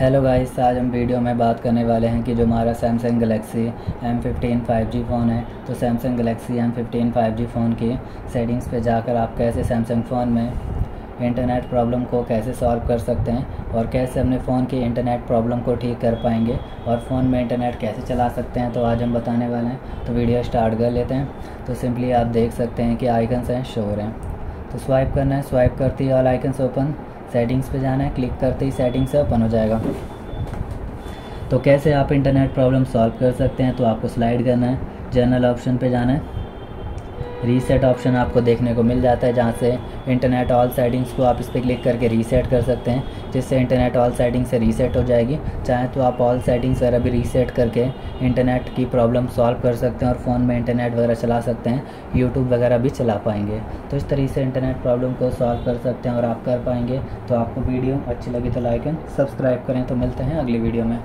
Hello guys, आज हम video में बात करने वाले हैं कि जो हमारा Samsung Galaxy M15 5G phone है, तो Samsung Galaxy M15 5G phone की सेटिंग्स पे जाकर आप कैसे सैमसंग फ़ोन में इंटरनेट प्रॉब्लम को कैसे सॉल्व कर सकते हैं और कैसे अपने फ़ोन की इंटरनेट प्रॉब्लम को ठीक कर पाएंगे और फ़ोन में इंटरनेट कैसे चला सकते हैं, तो आज हम बताने वाले हैं। तो वीडियो स्टार्ट कर लेते हैं। तो सिंपली आप देख सकते हैं कि आइकन्स हैं, शो हो रहे हैं, तो स्वाइप करना है। स्वाइप करते ही ऑल आइकन्स ओपन, सेटिंग्स पे जाना है, क्लिक करते ही सेटिंग्स ओपन हो जाएगा। तो कैसे आप इंटरनेट प्रॉब्लम सॉल्व कर सकते हैं, तो आपको स्लाइड करना है, जनरल ऑप्शन पे जाना है, रीसेट ऑप्शन आपको देखने को मिल जाता है, जहाँ से इंटरनेट ऑल सेटिंग्स को आप इस पर क्लिक करके रीसेट कर सकते हैं, जिससे इंटरनेट ऑल सेटिंग्स से रीसेट हो जाएगी। चाहे तो आप ऑल सेटिंग्स वगैरह भी रीसेट करके इंटरनेट की प्रॉब्लम सॉल्व कर सकते हैं और फ़ोन में इंटरनेट वगैरह चला सकते हैं, यूट्यूब वगैरह भी चला पाएंगे। तो इस तरीके से इंटरनेट प्रॉब्लम को सॉल्व कर सकते हैं और आप कर पाएंगे। तो आपको वीडियो अच्छी लगी तो लाइक एंड सब्सक्राइब करें। तो मिलते हैं अगली वीडियो में।